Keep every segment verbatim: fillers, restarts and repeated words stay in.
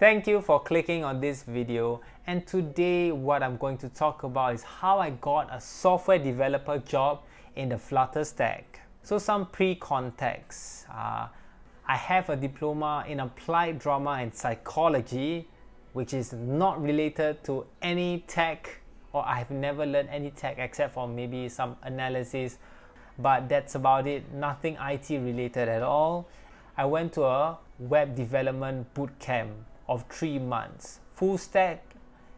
Thank you for clicking on this video, and today what I'm going to talk about is how I got a software developer job in the Flutter stack. So some pre-context. Uh, I have a diploma in applied drama and psychology, which is not related to any tech, or I have never learned any tech except for maybe some analysis, but that's about it. Nothing I T related at all. I went to a web development bootcamp of three months, full stack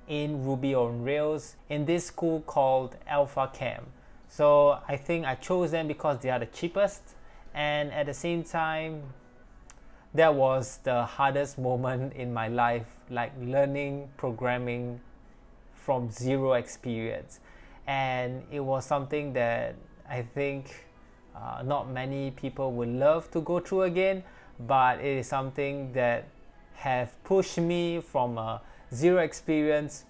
in Ruby on Rails in this school called Alpha Camp. So I think I chose them because they are the cheapest, and at the same time, that was the hardest moment in my life, like learning programming from zero experience. And it was something that I think uh, not many people would love to go through again, but it is something that have pushed me from a zero experience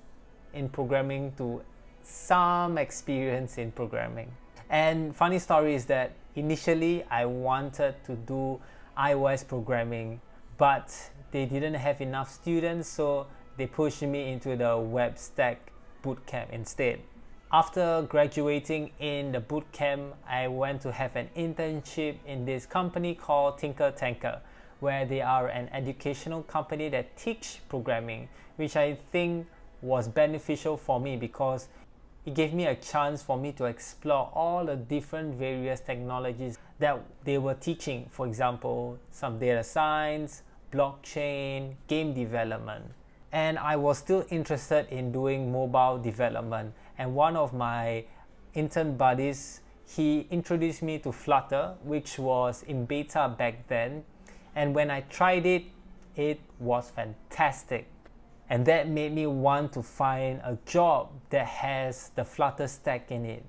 in programming to some experience in programming. And funny story is that initially I wanted to do iOS programming, but they didn't have enough students, so they pushed me into the web stack bootcamp instead. After graduating in the bootcamp, I went to have an internship in this company called Tinker Tanker, where they are an educational company that teach programming, which I think was beneficial for me because it gave me a chance for me to explore all the different various technologies that they were teaching. For example, some data science, blockchain, game development. And I was still interested in doing mobile development. And one of my intern buddies, he introduced me to Flutter, which was in beta back then. And when I tried it, it was fantastic. And that made me want to find a job that has the Flutter stack in it.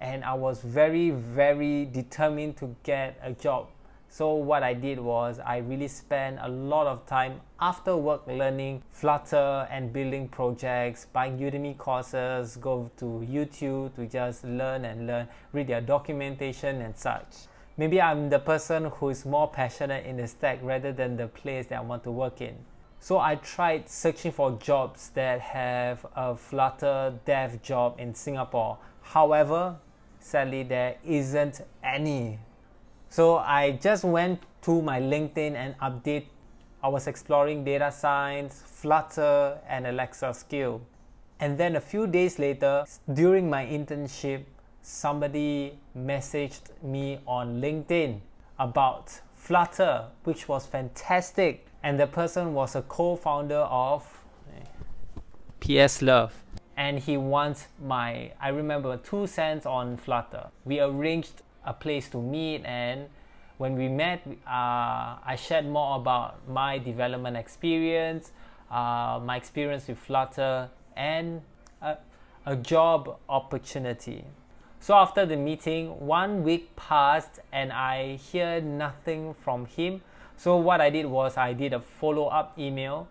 And I was very, very determined to get a job. So what I did was I really spent a lot of time after work learning Flutter and building projects, buying Udemy courses, go to YouTube to just learn and learn, read their documentation and such. Maybe I'm the person who is more passionate in the stack rather than the place that I want to work in. So I tried searching for jobs that have a Flutter dev job in Singapore. However, sadly there isn't any. So I just went to my LinkedIn and updated. I was exploring data science, Flutter and Alexa skill. And then a few days later, during my internship, somebody messaged me on LinkedIn about Flutter, which was fantastic, and the person was a co-founder of P S Love, and he wants my, I remember, two cents on Flutter. We arranged a place to meet, and when we met, uh, I shared more about my development experience, uh, my experience with Flutter, and a, a job opportunity. So after the meeting, one week passed and I hear nothing from him. So what I did was I did a follow-up email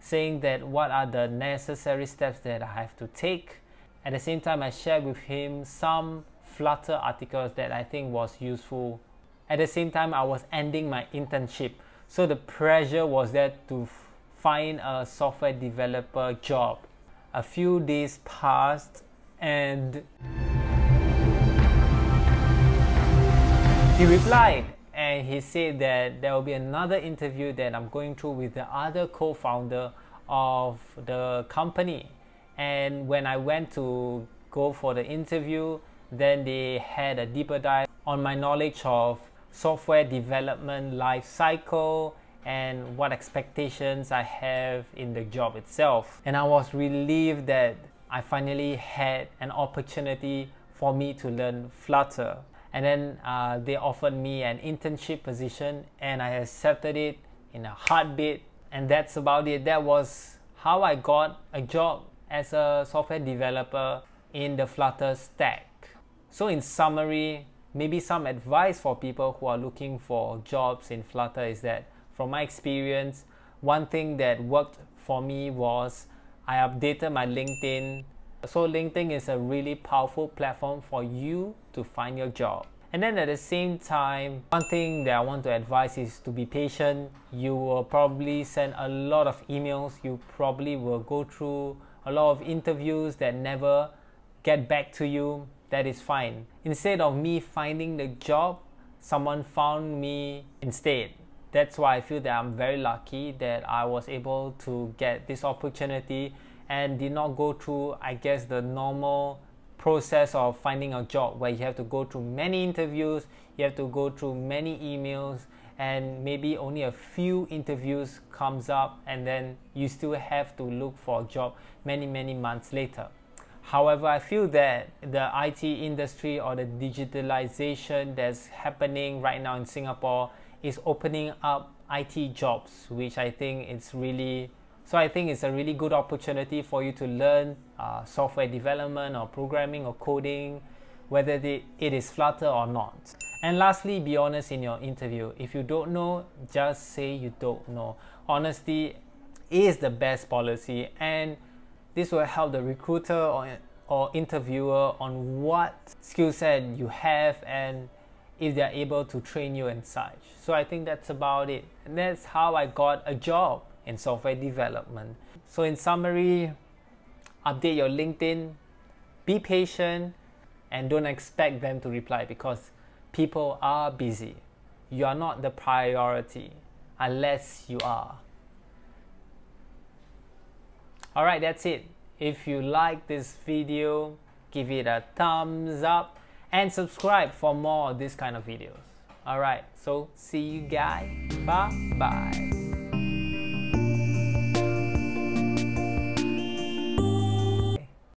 saying that what are the necessary steps that I have to take. At the same time, I shared with him some Flutter articles that I think was useful. At the same time, I was ending my internship. So the pressure was there to find a software developer job. A few days passed and he replied, and he said that there will be another interview that I'm going through with the other co-founder of the company. And when I went to go for the interview, then they had a deeper dive on my knowledge of software development life cycle and what expectations I have in the job itself. And I was relieved that I finally had an opportunity for me to learn Flutter. And then uh, they offered me an internship position, and I accepted it in a heartbeat. And that's about it. That was how I got a job as a software developer in the Flutter stack. So in summary, maybe some advice for people who are looking for jobs in Flutter is that from my experience, one thing that worked for me was I updated my LinkedIn. So LinkedIn is a really powerful platform for you to find your job. And then at the same time, one thing that I want to advise is to be patient. You will probably send a lot of emails. You probably will go through a lot of interviews that never get back to you. That is fine. Instead of me finding the job, someone found me instead. That's why I feel that I'm very lucky that I was able to get this opportunity and did not go through, I guess, the normal process of finding a job where you have to go through many interviews, you have to go through many emails, and maybe only a few interviews comes up, and then you still have to look for a job many, many months later. However, I feel that the I T industry or the digitalization that's happening right now in Singapore is opening up I T jobs, which I think it's really So I think it's a really good opportunity for you to learn uh, software development or programming or coding, whether they, it is Flutter or not. And lastly, be honest in your interview. If you don't know, just say you don't know. Honesty is the best policy, and this will help the recruiter or, or interviewer on what skill set you have and if they're able to train you and such. So I think that's about it. And that's how I got a job in software development. So in summary, update your LinkedIn, be patient, and don't expect them to reply because people are busy. You are not the priority unless you are. Alright, that's it. If you like this video, give it a thumbs up and subscribe for more of this kind of videos. Alright, so see you guys. Bye bye.